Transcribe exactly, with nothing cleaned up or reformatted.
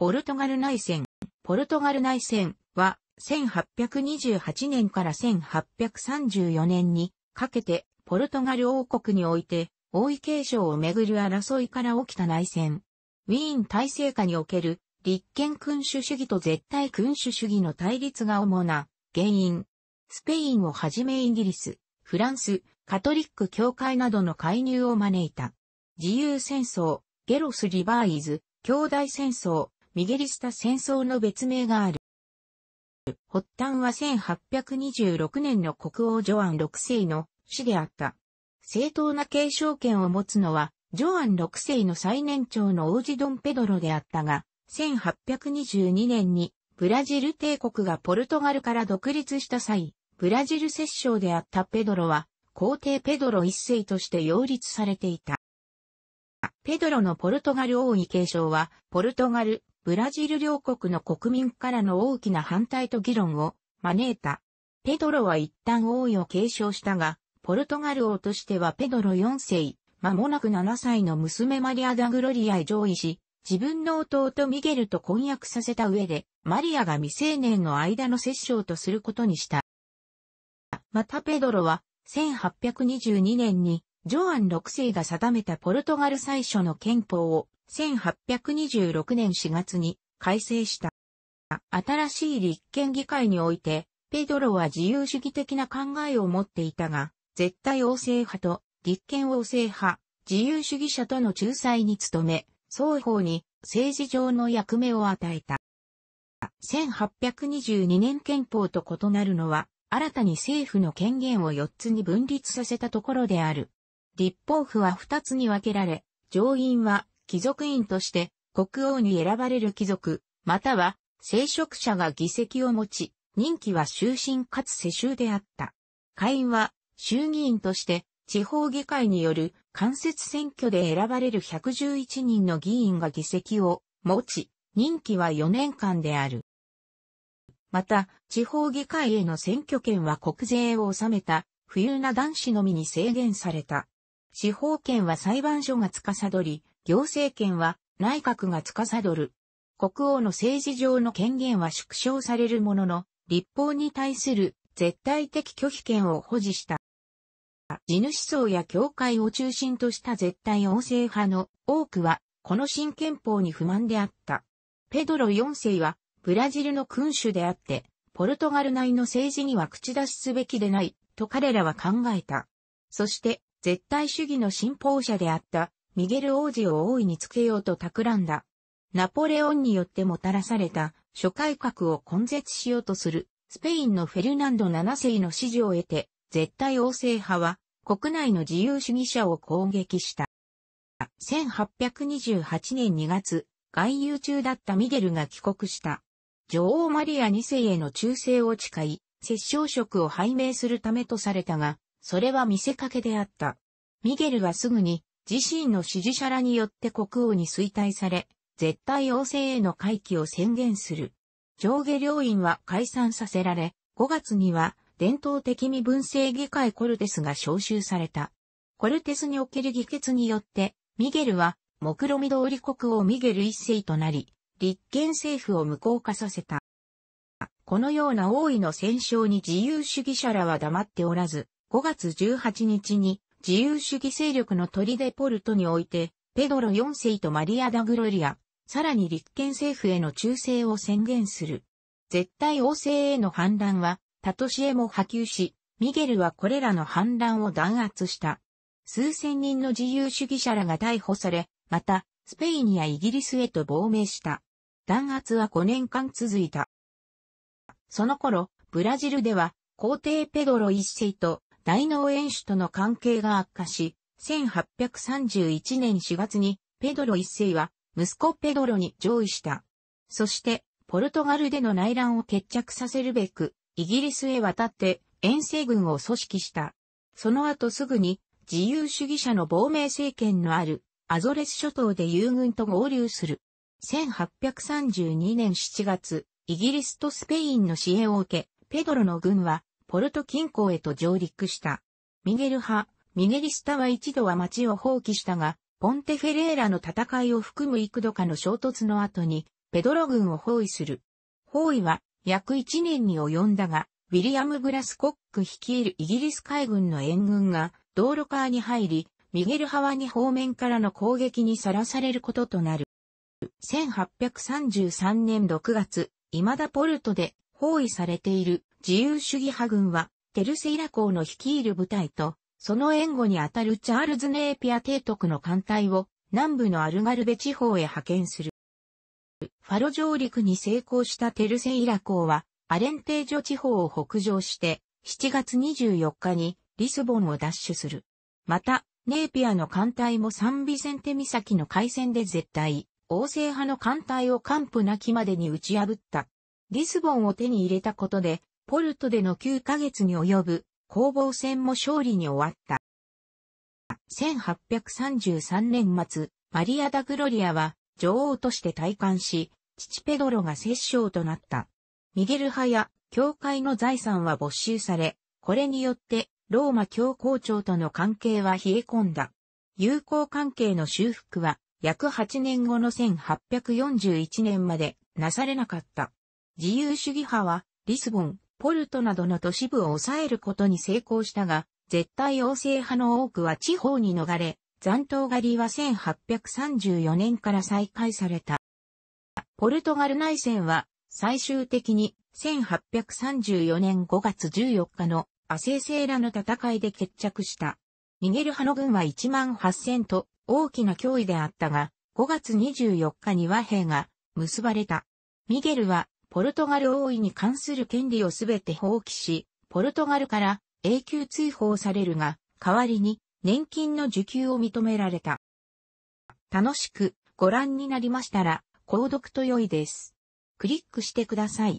ポルトガル内戦。ポルトガル内戦はせんはっぴゃくにじゅうはちねんからせんはっぴゃくさんじゅうよねんにかけてポルトガル王国において王位継承をめぐる争いから起きた内戦。ウィーン体制下における立憲君主主義と絶対君主主義の対立が主な原因。スペインをはじめイギリス、フランス、カトリック教会などの介入を招いた。自由戦争、ゲロス・リバーイズ、兄弟戦争、ミゲリスタ戦争の別名がある。発端はせんはっぴゃくにじゅうろくねんの国王ジョアンろくせいの死であった。正当な継承権を持つのは、ジョアンろくせいの最年長の王子ドン・ペドロであったが、せんはっぴゃくにじゅうにねんにブラジル帝国がポルトガルから独立した際、ブラジル摂政であったペドロは、皇帝ペドロいっせいとして擁立されていた。ペドロのポルトガル王位継承は、ポルトガル、ブラジル両国の国民からの大きな反対と議論を招いた。ペドロは一旦王位を継承したが、ポルトガル王としてはペドロよんせい、間もなくななさいの娘マリア・ダ・グロリアへ上位し、自分の弟ミゲルと婚約させた上で、マリアが未成年の間の摂政とすることにした。またペドロは、せんはっぴゃくにじゅうにねんに、ジョアンろくせいが定めたポルトガル最初の憲法を、せんはっぴゃくにじゅうろくねんしがつに改正した。新しい立憲議会において、ペドロは自由主義的な考えを持っていたが、絶対王政派と立憲王政派、自由主義者との仲裁に努め、双方に政治上の役目を与えた。せんはっぴゃくにじゅうにねん憲法と異なるのは、新たに政府の権限をよっつに分立させたところである。立法府はふたつに分けられ、上院は、貴族院として国王に選ばれる貴族、または聖職者が議席を持ち、任期は終身かつ世襲であった。下院は衆議院として地方議会による間接選挙で選ばれるひゃくじゅういちにんの議員が議席を持ち、任期はよねんかんである。また、地方議会への選挙権は国税を納めた富裕な男子のみに制限された。司法権は裁判所が司り、行政権は内閣が司る。国王の政治上の権限は縮小されるものの、立法に対する絶対的拒否権を保持した。地主層や教会を中心とした絶対王政派の多くは、この新憲法に不満であった。ペドロよんせいは、ブラジルの君主であって、ポルトガル内の政治には口出しすべきでない、と彼らは考えた。そして、絶対主義の信奉者であった。ミゲル王子を王位につけようと企んだ。ナポレオンによってもたらされた諸改革を根絶しようとするスペインのフェルナンドななせいの支持を得て、絶対王政派は国内の自由主義者を攻撃した。せんはっぴゃくにじゅうはちねんにがつ、外遊中だったミゲルが帰国した。女王マリアにせいへの忠誠を誓い、摂政職を拝命するためとされたが、それは見せかけであった。ミゲルはすぐに、自身の支持者らによって国王に推戴され、絶対王政への回帰を宣言する。上下両院は解散させられ、ごがつには伝統的身分制議会コルテスが招集された。コルテスにおける議決によって、ミゲルは目論見通り国王ミゲルいっせいとなり、立憲政府を無効化させた。このような王位の戦勝に自由主義者らは黙っておらず、ごがつじゅうはちにちに、自由主義勢力の砦ポルトにおいて、ペドロよんせいとマリア・ダ・グロリア、さらに立憲政府への忠誠を宣言する。絶対王政への反乱は、他都市へも波及し、ミゲルはこれらの反乱を弾圧した。数千人の自由主義者らが逮捕され、また、スペインやイギリスへと亡命した。弾圧はごねんかん続いた。その頃、ブラジルでは、皇帝ペドロいっせいと、大農園主との関係が悪化し、せんはっぴゃくさんじゅういちねんしがつにペドロいっせいは息子ペドロに譲位した。そして、ポルトガルでの内乱を決着させるべく、イギリスへ渡って遠征軍を組織した。その後すぐに自由主義者の亡命政権のあるアゾレス諸島で友軍と合流する。せんはっぴゃくさんじゅうにねんしちがつ、イギリスとスペインの支援を受け、ペドロの軍は、ポルト近郊へと上陸した。ミゲル派、ミゲリスタは一度は町を放棄したが、ポンテフェレーラの戦いを含む幾度かの衝突の後に、ペドロ軍を包囲する。包囲は約いちねんに及んだが、ウィリアム・グラスコック率いるイギリス海軍の援軍が道路側に入り、ミゲル川に方面からの攻撃にさらされることとなる。せんはっぴゃくさんじゅうさんねんろくがつ、イマダポルトで包囲されている自由主義派軍は、テルセイラ公の率いる部隊と、その援護にあたるチャールズ・ネーピア提督の艦隊を南部のアルガルベ地方へ派遣する。ファロ上陸に成功したテルセイラ公は、アレンテージョ地方を北上して、しちがつにじゅうよっかにリスボンを奪取する。また、ネーピアの艦隊もサンビセンテ岬の海戦で絶対、王政派の艦隊を完膚なきまでに打ち破った。リスボンを手に入れたことで、ポルトでのきゅうかげつに及ぶ攻防戦も勝利に終わった。せんはっぴゃくさんじゅうさんねんまつ、マリア・ダ・グロリアは女王として戴冠し、父ペドロが摂政となった。ミゲル派や教会の財産は没収され、これによってローマ教皇庁との関係は冷え込んだ。友好関係の修復は約はちねんごのせんはっぴゃくよんじゅういちねんまでなされなかった。自由主義派はリスボン、ポルトなどの都市部を抑えることに成功したが、絶対王政派の多くは地方に逃れ、残党狩りはせんはっぴゃくさんじゅうよねんから再開された。ポルトガル内戦は、最終的にせんはっぴゃくさんじゅうよねんごがつじゅうよっかのアセーセーラの戦いで決着した。ミゲル派の軍はいちまんはっせんと大きな脅威であったが、ごがつにじゅうよっかに和平が結ばれた。ミゲルはポルトガル王位に関する権利をすべて放棄し、ポルトガルから永久追放されるが、代わりに年金の受給を認められた。楽しくご覧になりましたら、購読と良いです。クリックしてください。